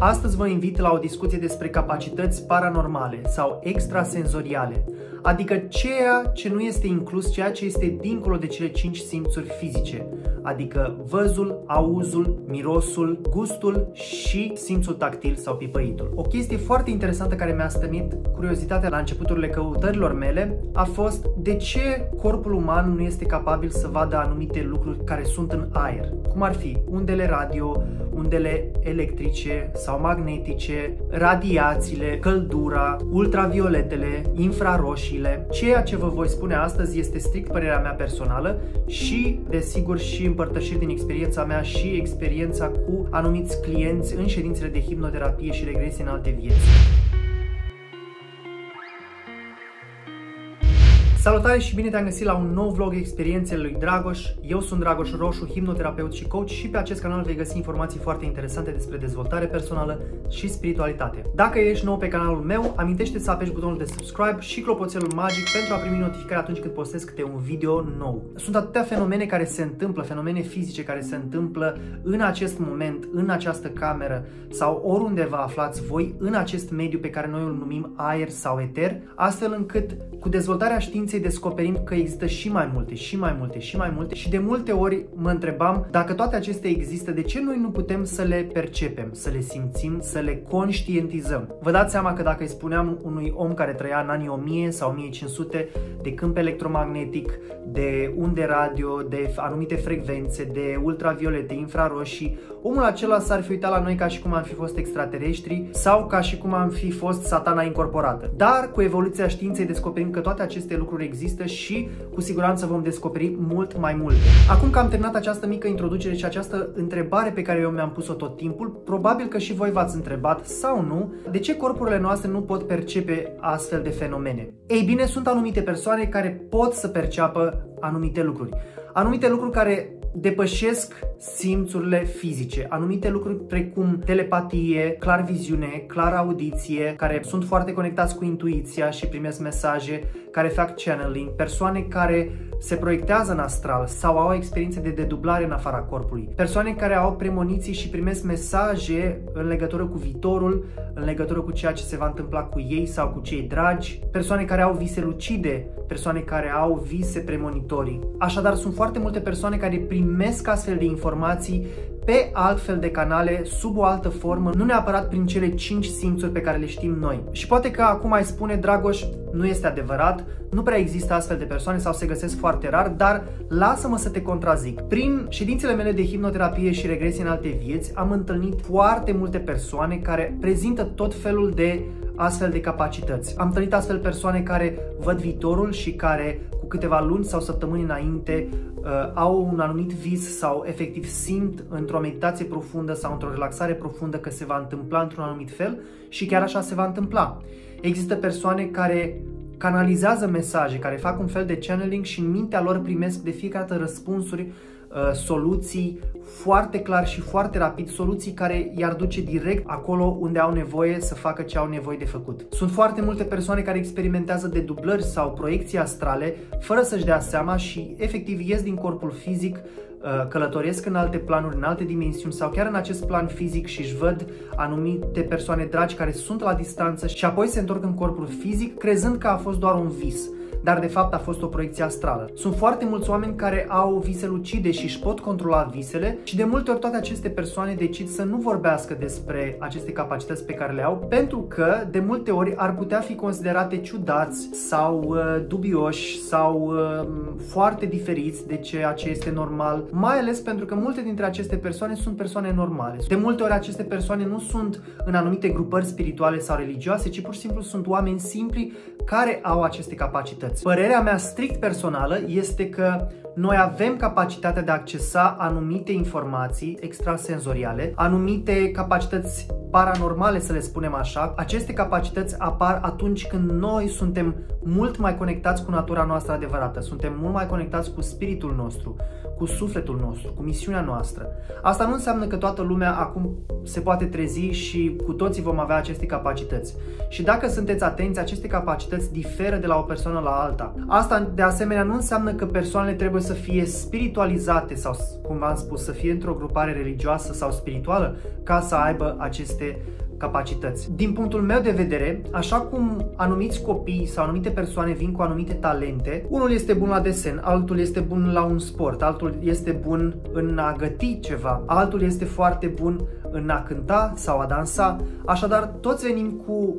Astăzi vă invit la o discuție despre capacități paranormale sau extrasenzoriale, adică ceea ce nu este inclus, ceea ce este dincolo de cele 5 simțuri fizice, adică văzul, auzul, mirosul, gustul și simțul tactil sau pipăitul. O chestie foarte interesantă care mi-a stămit curiozitatea la începuturile căutărilor mele a fost de ce corpul uman nu este capabil să vadă anumite lucruri care sunt în aer, cum ar fi undele radio, undele electrice sau magnetice, radiațiile, căldura, ultravioletele, infraroșiile. Ceea ce vă voi spune astăzi este strict părerea mea personală și, desigur, și împărtășiri din experiența mea și experiența cu anumiți clienți în ședințele de hipnoterapie și regresie în alte vieți. Salutare și bine te-am găsit la un nou vlog Experientele lui Dragos. Eu sunt Dragoș Roșu, hipnoterapeut și coach și pe acest canal vei găsi informații foarte interesante despre dezvoltare personală și spiritualitate. Dacă ești nou pe canalul meu, amintește-te să apeși butonul de subscribe și clopoțelul magic pentru a primi notificări atunci când postez câte un video nou. Sunt atâtea fenomene care se întâmplă, fenomene fizice care se întâmplă în acest moment, în această cameră sau oriunde vă aflați voi în acest mediu pe care noi îl numim aer sau eter, astfel încât cu dezvoltarea științei descoperim că există și mai multe, și de multe ori mă întrebam dacă toate acestea există, de ce noi nu putem să le percepem, să le simțim, să le conștientizăm. Vă dați seama că dacă îi spuneam unui om care trăia în anii 1000 sau 1500 de câmp electromagnetic, de unde radio, de anumite frecvențe, de ultraviolete, infraroșii, omul acela s-ar fi uitat la noi ca și cum am fi fost extraterestri sau ca și cum am fi fost satana incorporată. Dar cu evoluția științei descoperim că toate aceste lucruri există și cu siguranță vom descoperi mult mai multe. Acum că am terminat această mică introducere și această întrebare pe care eu mi-am pus-o tot timpul, probabil că și voi v-ați întrebat sau nu, de ce corpurile noastre nu pot percepe astfel de fenomene? Ei bine, sunt anumite persoane care pot să perceapă anumite lucruri. Anumite lucruri care depășesc simțurile fizice, anumite lucruri precum telepatie, clarviziune, claraudiție, care sunt foarte conectați cu intuiția și primesc mesaje, care fac channeling, persoane care se proiectează în astral sau au experiențe de dedublare în afara corpului, persoane care au premoniții și primesc mesaje în legătură cu viitorul, în legătură cu ceea ce se va întâmpla cu ei sau cu cei dragi, persoane care au vise lucide, persoane care au vise premonitorii. Așadar, sunt foarte multe persoane care primesc astfel de informații pe altfel de canale, sub o altă formă, nu neapărat prin cele 5 simțuri pe care le știm noi. Și poate că acum ai spune, Dragoș, nu este adevărat, nu prea există astfel de persoane sau se găsesc foarte rar, dar lasă-mă să te contrazic. Prin ședințele mele de hipnoterapie și regresie în alte vieți am întâlnit foarte multe persoane care prezintă tot felul de astfel de capacități. Am întâlnit astfel persoane care văd viitorul și care cu câteva luni sau săptămâni înainte au un anumit vis sau efectiv simt într-o meditație profundă sau într-o relaxare profundă că se va întâmpla într-un anumit fel și chiar așa se va întâmpla. Există persoane care canalizează mesaje, care fac un fel de channeling și în mintea lor primesc de fiecare dată răspunsuri, soluții foarte clar și foarte rapid, soluții care i-ar duce direct acolo unde au nevoie să facă ce au nevoie de făcut. Sunt foarte multe persoane care experimentează dedublări sau proiecții astrale fără să-și dea seama și efectiv ies din corpul fizic, călătoresc în alte planuri, în alte dimensiuni sau chiar în acest plan fizic și își văd anumite persoane dragi care sunt la distanță și apoi se întorc în corpul fizic crezând că a fost doar un vis, dar de fapt a fost o proiecție astrală. Sunt foarte mulți oameni care au vise lucide și își pot controla visele și de multe ori toate aceste persoane decid să nu vorbească despre aceste capacități pe care le au pentru că de multe ori ar putea fi considerate ciudați sau dubioși sau foarte diferiți de ceea ce este normal, mai ales pentru că multe dintre aceste persoane sunt persoane normale. De multe ori aceste persoane nu sunt în anumite grupări spirituale sau religioase, ci pur și simplu sunt oameni simpli care au aceste capacități. Părerea mea strict personală este că noi avem capacitatea de a accesa anumite informații extrasenzoriale, anumite capacități paranormale, să le spunem așa. Aceste capacități apar atunci când noi suntem mult mai conectați cu natura noastră adevărată, suntem mult mai conectați cu spiritul nostru, cu sufletul nostru, cu misiunea noastră. Asta nu înseamnă că toată lumea acum se poate trezi și cu toții vom avea aceste capacități. Și dacă sunteți atenți, aceste capacități diferă de la o persoană la alta. Asta de asemenea nu înseamnă că persoanele trebuie să fie spiritualizate sau, cum v-am spus, să fie într-o grupare religioasă sau spirituală ca să aibă aceste aceste capacități. Din punctul meu de vedere, așa cum anumiți copii sau anumite persoane vin cu anumite talente, unul este bun la desen, altul este bun la un sport, altul este bun în a găti ceva, altul este foarte bun în a cânta sau a dansa, așadar toți venim cu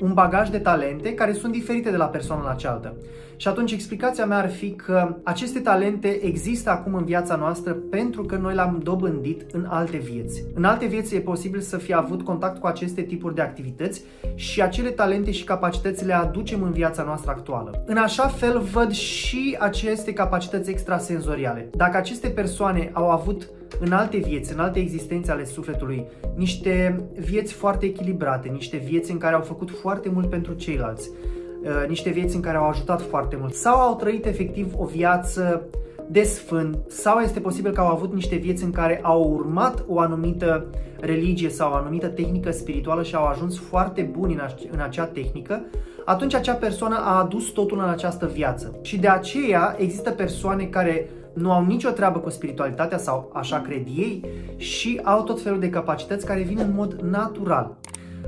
un bagaj de talente care sunt diferite de la persoana la cealaltă. Și atunci explicația mea ar fi că aceste talente există acum în viața noastră pentru că noi le-am dobândit în alte vieți. În alte vieți e posibil să fi avut contact cu aceste tipuri de activități și acele talente și capacități le aducem în viața noastră actuală. În așa fel văd și aceste capacități extrasenzoriale. Dacă aceste persoane au avut în alte vieți, în alte existențe ale sufletului, niște vieți foarte echilibrate, niște vieți în care au făcut foarte mult pentru ceilalți, niște vieți în care au ajutat foarte mult sau au trăit efectiv o viață de sfânt sau este posibil că au avut niște vieți în care au urmat o anumită religie sau o anumită tehnică spirituală și au ajuns foarte buni în acea tehnică, atunci acea persoană a adus totul în această viață. Și de aceea există persoane care nu au nicio treabă cu spiritualitatea sau așa cred ei și au tot felul de capacități care vin în mod natural.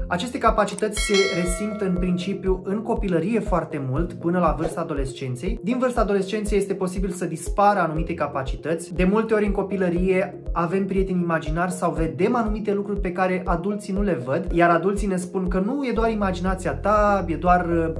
Aceste capacități se resimt în principiu în copilărie foarte mult, până la vârsta adolescenței. Din vârsta adolescenței este posibil să dispară anumite capacități. De multe ori în copilărie avem prieteni imaginari sau vedem anumite lucruri pe care adulții nu le văd, iar adulții ne spun că nu, e doar imaginația ta, e doar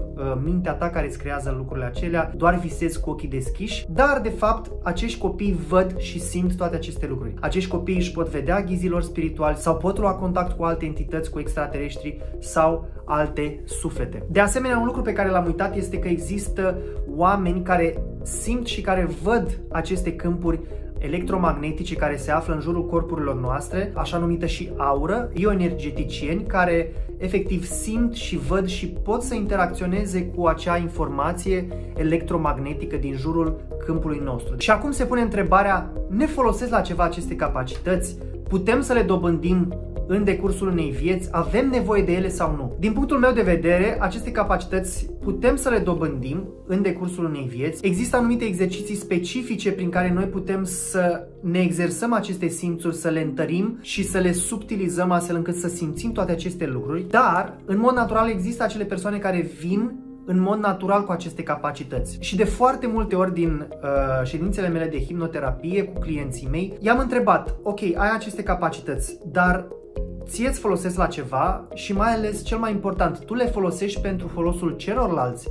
mintea ta care îți creează lucrurile acelea, doar visezi cu ochii deschiși. Dar, de fapt, acești copii văd și simt toate aceste lucruri. Acești copii își pot vedea ghizilor spirituali sau pot lua contact cu alte entități, cu extraterestri sau alte suflete. De asemenea, un lucru pe care l-am uitat este că există oameni care simt și care văd aceste câmpuri electromagnetice care se află în jurul corpurilor noastre, așa numită și aură, bioenergeticieni care efectiv simt și văd și pot să interacționeze cu acea informație electromagnetică din jurul câmpului nostru. Și acum se pune întrebarea, ne folosesc la ceva aceste capacități? Putem să le dobândim în decursul unei vieți? Avem nevoie de ele sau nu? Din punctul meu de vedere, aceste capacități putem să le dobândim în decursul unei vieți. Există anumite exerciții specifice prin care noi putem să ne exersăm aceste simțuri, să le întărim și să le subtilizăm astfel încât să simțim toate aceste lucruri, dar în mod natural există acele persoane care vin în mod natural cu aceste capacități. Și de foarte multe ori din ședințele mele de hipnoterapie cu clienții mei, i-am întrebat, ok, ai aceste capacități, dar ție îți folosesc la ceva și mai ales, cel mai important, tu le folosești pentru folosul celorlalți?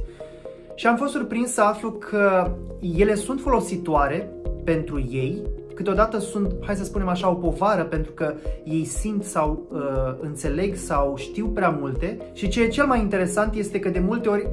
Și am fost surprins să aflu că ele sunt folositoare pentru ei, câteodată sunt, hai să spunem așa, o povară pentru că ei simt sau înțeleg sau știu prea multe și ce e cel mai interesant este că de multe ori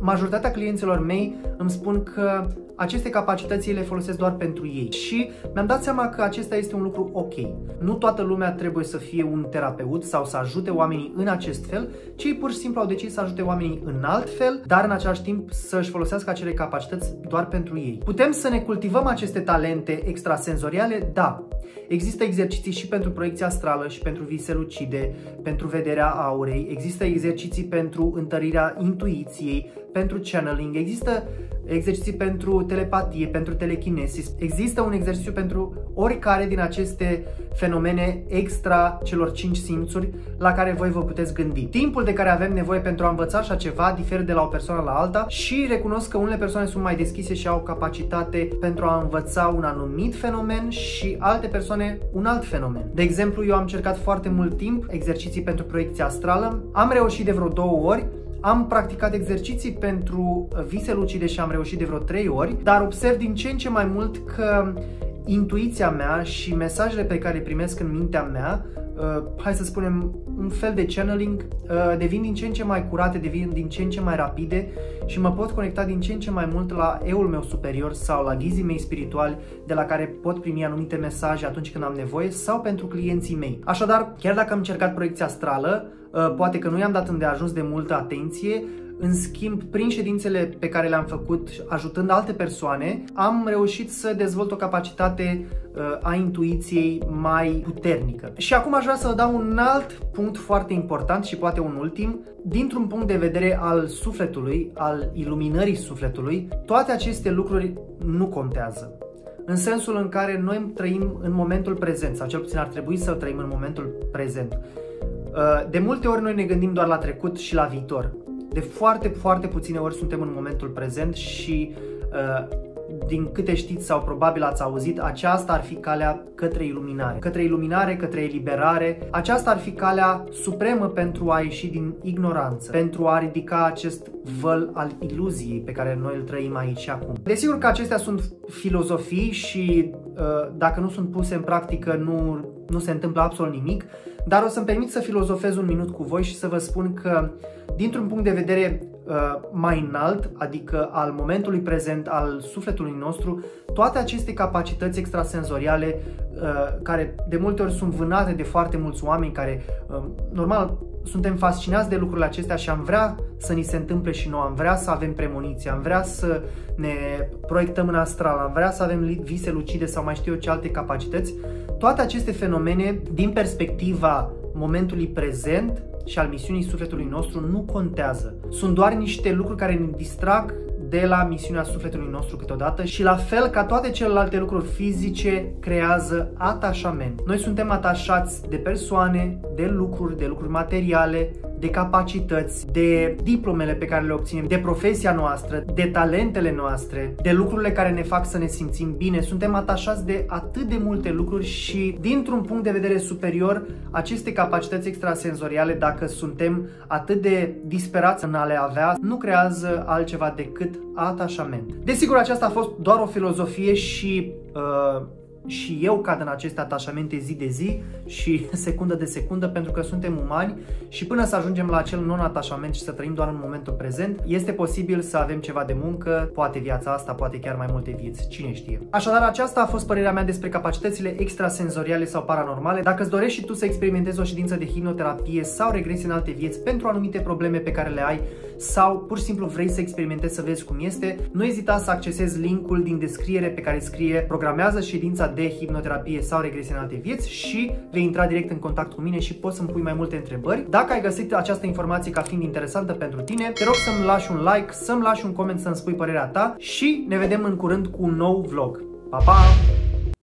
majoritatea clienților mei îmi spun că aceste capacități le folosesc doar pentru ei și mi-am dat seama că acesta este un lucru ok. Nu toată lumea trebuie să fie un terapeut sau să ajute oamenii în acest fel, ci ei pur și simplu au decis să ajute oamenii în alt fel, dar în același timp să-și folosească acele capacități doar pentru ei. Putem să ne cultivăm aceste talente extrasenzoriale? Da. Există exerciții și pentru proiecția astrală și pentru vise lucide, pentru vederea aurei, există exerciții pentru întărirea intuiției, pentru channeling, există exerciții pentru telepatie, pentru telekinesis, există un exercițiu pentru oricare din aceste fenomene extra celor 5 simțuri la care voi vă puteți gândi. Timpul de care avem nevoie pentru a învăța așa ceva diferă de la o persoană la alta și recunosc că unele persoane sunt mai deschise și au capacitate pentru a învăța un anumit fenomen și alte persoane un alt fenomen. De exemplu, eu am încercat foarte mult timp exerciții pentru proiecția astrală, am reușit de vreo 2 ori, am practicat exerciții pentru vise lucide și am reușit de vreo 3 ori, dar observ din ce în ce mai mult că intuiția mea și mesajele pe care le primesc în mintea mea, hai să spunem un fel de channeling, devin din ce în ce mai curate, devin din ce în ce mai rapide și mă pot conecta din ce în ce mai mult la eu-ul meu superior sau la ghizii mei spirituali de la care pot primi anumite mesaje atunci când am nevoie sau pentru clienții mei. Așadar, chiar dacă am încercat proiecția astrală, poate că nu i-am dat îndeajuns de multă atenție, în schimb, prin ședințele pe care le-am făcut ajutând alte persoane, am reușit să dezvolt o capacitate a intuiției mai puternică. Și acum aș vrea să vă dau un alt punct foarte important și poate un ultim. Dintr-un punct de vedere al sufletului, al iluminării sufletului, toate aceste lucruri nu contează. În sensul în care noi trăim în momentul prezent, sau cel puțin ar trebui să trăim în momentul prezent. De multe ori noi ne gândim doar la trecut și la viitor. De foarte, foarte puține ori suntem în momentul prezent și din câte știți sau probabil ați auzit, aceasta ar fi calea către iluminare. Către iluminare, către eliberare. Aceasta ar fi calea supremă pentru a ieși din ignoranță, pentru a ridica acest văl al iluziei pe care noi îl trăim aici și acum. Desigur că acestea sunt filozofii și dacă nu sunt puse în practică nu se întâmplă absolut nimic, dar o să-mi permit să filozofez un minut cu voi și să vă spun că dintr-un punct de vedere mai înalt, adică al momentului prezent, al sufletului nostru, toate aceste capacități extrasenzoriale care de multe ori sunt vânate de foarte mulți oameni care, normal, suntem fascinați de lucrurile acestea și am vrea să ni se întâmple și noi, am vrea să avem premoniții, am vrea să ne proiectăm în astral, am vrea să avem vise lucide sau mai știu eu ce alte capacități. Toate aceste fenomene, din perspectiva momentului prezent și al misiunii sufletului nostru, nu contează. Sunt doar niște lucruri care ne distrag de la misiunea sufletului nostru câteodată și, la fel ca toate celelalte lucruri fizice, creează atașament. Noi suntem atașați de persoane, de lucruri materiale, de capacități, de diplomele pe care le obținem, de profesia noastră, de talentele noastre, de lucrurile care ne fac să ne simțim bine. Suntem atașați de atât de multe lucruri și, dintr-un punct de vedere superior, aceste capacități extrasenzoriale, dacă suntem atât de disperați în a le avea, nu creează altceva decât atașament. Desigur, aceasta a fost doar o filozofie și și eu cad în aceste atașamente zi de zi și secundă de secundă, pentru că suntem umani și până să ajungem la acel non-atașament și să trăim doar în momentul prezent, este posibil să avem ceva de muncă, poate viața asta, poate chiar mai multe vieți, cine știe. Așadar, aceasta a fost părerea mea despre capacitățile extrasenzoriale sau paranormale. Dacă îți dorești și tu să experimentezi o ședință de hipnoterapie sau regresie în alte vieți pentru anumite probleme pe care le ai sau pur și simplu vrei să experimentezi să vezi cum este, nu ezita să accesezi linkul din descriere pe care scrie "Programează ședința de hipnoterapie sau regresie în alte vieți" și vei intra direct în contact cu mine și poți să-mi pui mai multe întrebări. Dacă ai găsit această informație ca fiind interesantă pentru tine, te rog să-mi lași un like, să-mi lași un coment, să-mi spui părerea ta și ne vedem în curând cu un nou vlog. Pa, pa!